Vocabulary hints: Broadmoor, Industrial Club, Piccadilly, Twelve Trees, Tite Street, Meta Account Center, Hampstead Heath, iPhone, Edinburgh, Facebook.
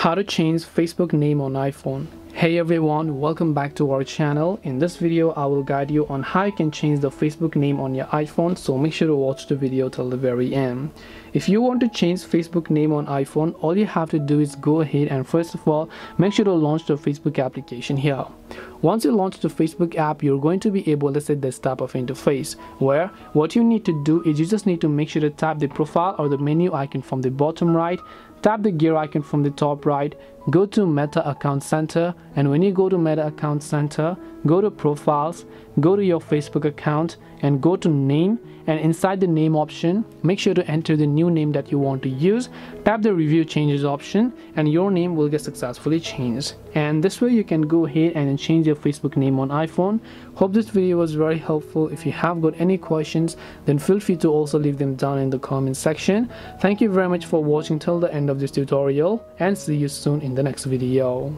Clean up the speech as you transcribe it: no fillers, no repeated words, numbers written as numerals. How to change Facebook name on iPhone. Hey everyone, welcome back to our channel. In this video I will guide you on how you can change the Facebook name on your iPhone, so make sure to watch the video till the very end. If you want to change Facebook name on iPhone, all you have to do is go ahead and first of all make sure to launch the Facebook application here. Once you launch the Facebook app, you're going to be able to see this type of interface where what you need to do is you just need to make sure to tap the profile or the menu icon from the bottom right, tap the gear icon from the top right, go to Meta Account Center, and when you go to Meta Account Center, go to Profiles, go to your Facebook account and go to Name, and inside the Name option, make sure to enter the new name that you want to use, tap the Review Changes option, and your name will get successfully changed. And this way you can go ahead and change your Facebook name on iPhone. Hope this video was very helpful. If you have got any questions, then feel free to also leave them down in the comment section. Thank you very much for watching till the end of this tutorial, and see you soon in the next video.